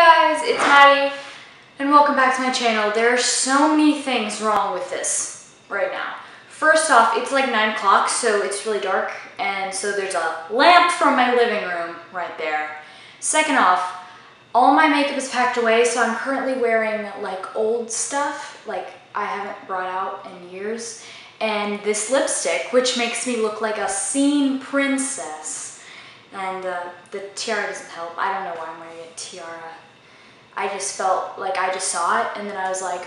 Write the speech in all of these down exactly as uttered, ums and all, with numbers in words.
guys, it's Maddie, and welcome back to my channel. There are so many things wrong with this right now. First off, it's like nine o'clock, so it's really dark, and so there's a lamp from my living room right there. Second off, all my makeup is packed away, so I'm currently wearing like old stuff, like I haven't brought out in years, and this lipstick, which makes me look like a scene princess. And uh, the tiara doesn't help. I don't know why I'm wearing a tiara. I just felt like I just saw it and then I was like,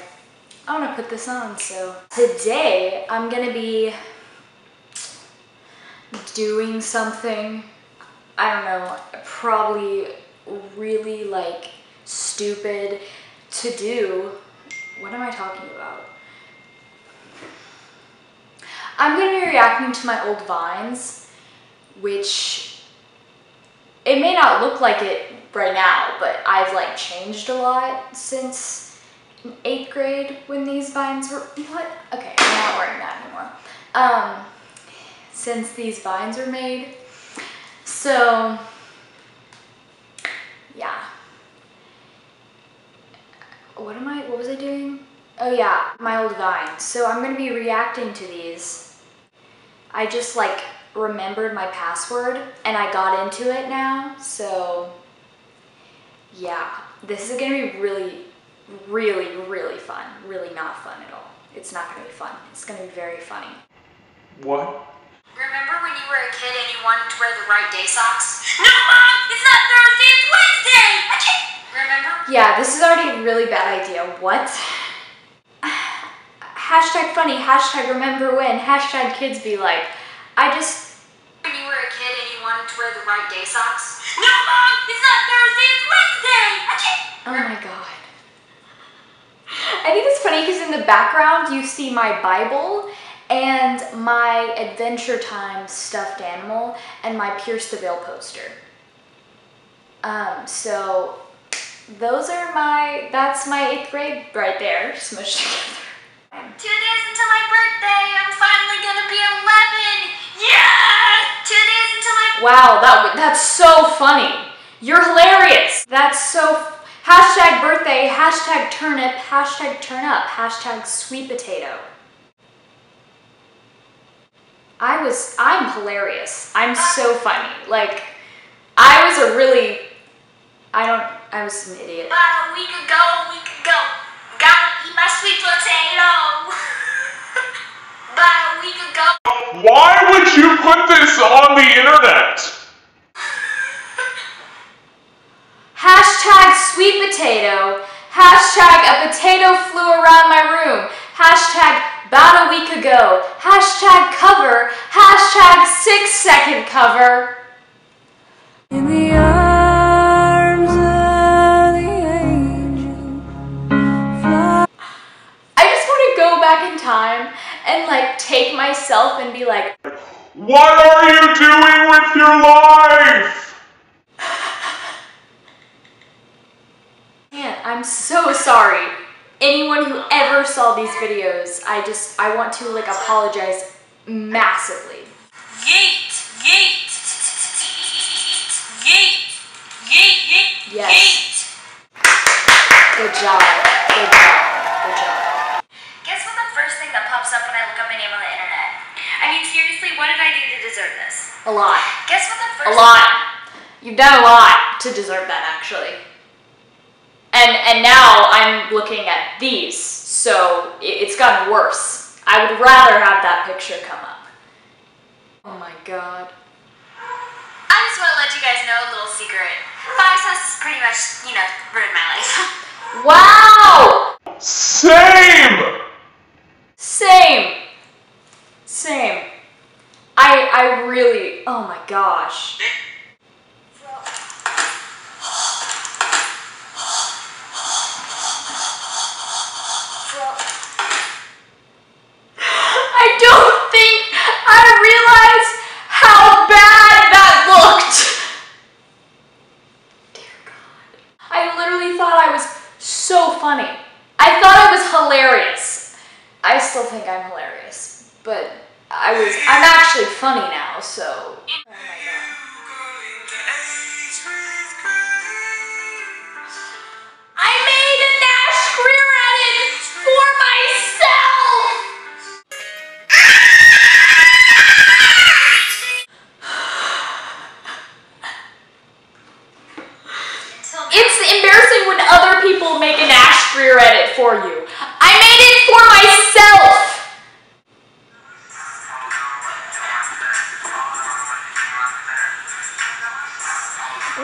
I want to put this on. So today I'm going to be doing something, I don't know, probably really like stupid to do. What am I talking about? I'm going to be reacting to my old Vines, which it may not look like it right now, but I've like changed a lot since eighth grade when these Vines were, you know what? Okay, I'm not wearing that anymore. Um, since these Vines were made. So, yeah. What am I, what was I doing? Oh yeah, my old Vines. So I'm gonna be reacting to these. I just like, remembered my password and I got into it now, so yeah, this is gonna be really really really fun. Really not fun at all. It's not gonna be fun. It's gonna be very funny. What? Remember when you were a kid and you wanted to wear the right day socks? No Mom! It's not Thursday, it's Wednesday! I can't remember? Yeah, this is already a really bad idea. What? Hashtag funny, hashtag remember when, hashtag kids be like. I just... When you were a kid and you wanted to wear the right day socks? No Mom! It's not Thursday, it's Wednesday! I can't... Oh my god. I think it's funny because in the background you see my Bible and my Adventure Time stuffed animal and my Pierce the Veil poster. Um, so those are my... That's my eighth grade right there, smushed together. Two days until my birthday! I'm finally gonna be eleven! Yeah! Two days until my... Wow, that that's so funny. You're hilarious. That's so... F hashtag birthday, hashtag turnip, hashtag turn up, hashtag sweet potato. I was... I'm hilarious. I'm so funny. Like, I was a really... I don't... I was an idiot. About a week ago, a week ago, gotta eat my sweet potato. About a week ago. Why would you put this on the internet? Hashtag sweet potato. Hashtag a potato flew around my room. Hashtag about a week ago. Hashtag cover. Hashtag six second cover. In the arms of the angel. Fly. I just want to go back in time and like take myself and be like, what are you doing with your life? Man, I'm so sorry. Anyone who ever saw these videos, I just, I want to like apologize massively. Yeet, yeet, yeet, yeet, yeet, yes. Yeet. Good job, good job. Up when I look up my name on the internet. I mean, seriously, what did I do to deserve this? A lot. Guess what the first... A lot. You've done a lot to deserve that, actually. And and now I'm looking at these, so it's gotten worse. I would rather have that picture come up. Oh my god. I just want to let you guys know a little secret. Vines has pretty much, you know, ruined my life. Wow! Same! Same. Same. I, I really, oh my gosh. I don't think I realized how bad that looked. Dear God. I literally thought I was so funny. I thought I was hilarious. I still think I'm hilarious, but I was, I'm actually funny now, so. Oh my god. career at it for you. I made it for myself.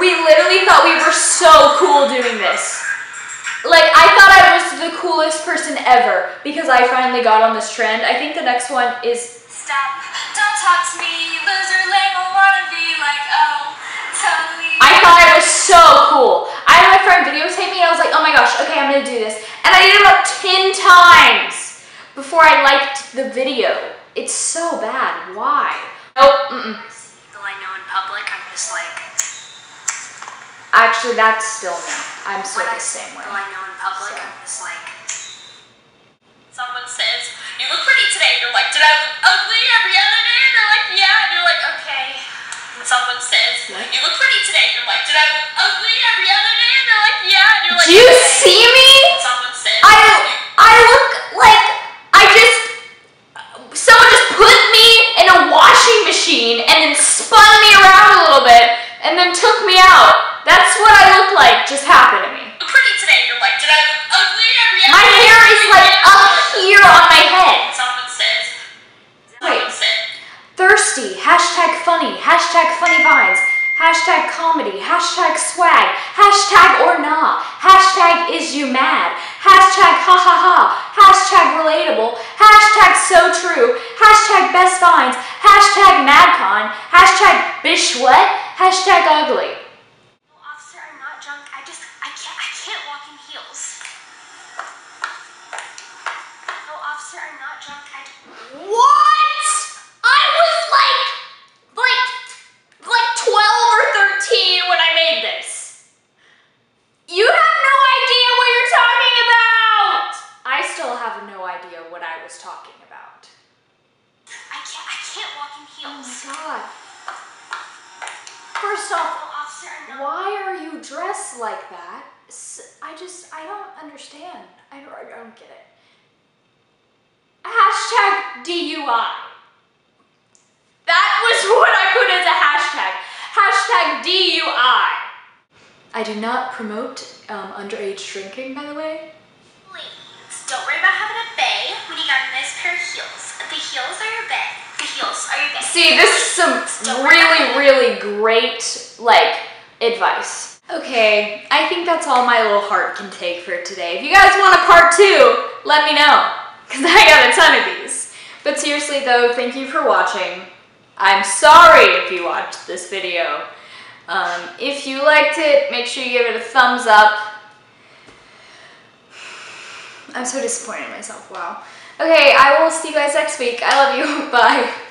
We literally thought we were so cool doing this. Like, I thought I was the coolest person ever because I finally got on this trend. I think the next one is Stop, don't talk to me, loser, lame, I wanna be like, oh, tell me. I thought I was so cool. I had my friend videotape me and I was like, oh my gosh, okay, I'm gonna do this. And I did it about ten times before I liked the video. It's so bad. Why? Nope, mm-mm. I know in public, I'm just like... Actually, that's still me. I'm still the same way. I know in public, so. I'm just like... Someone says, you look pretty today. You're like, did I look ugly every other day? And they're like, yeah. And you're like, okay. And someone says, you look pretty today. You're like, did I look ugly every other day? And they're like, yeah. And you're like, do you okay. see me? Someone says, I, I look like I just... Someone just put me in a washing machine and then spun me around a little bit and then took me out. That's what I look like just happened to me. Pretty today, you're like, did I look ugly every other day? My hair is like up here on my head. Someone says. Wait. Thirsty, hashtag funny, hashtag funny vines, hashtag comedy, hashtag swag, hashtag or nah, hashtag is you mad, hashtag ha ha ha, hashtag relatable, hashtag so true, hashtag best vines, hashtag madcon, hashtag bish what, hashtag ugly. Like that. I just, I don't understand. I don't, I don't get it. Hashtag D U I. That was what I put as a hashtag. Hashtag D U I. I do not promote um, underage drinking, by the way. Please, don't worry about having a bae when you got a nice pair of heels. The heels are your bae. The heels are your bae. See, this is some really, really great, like, advice. Okay, I think that's all my little heart can take for today. If you guys want a part two, let me know, because I got a ton of these. But seriously though, thank you for watching. I'm sorry if you watched this video. Um, if you liked it, make sure you give it a thumbs up. I'm so disappointed in myself, wow. Okay, I will see you guys next week. I love you, bye.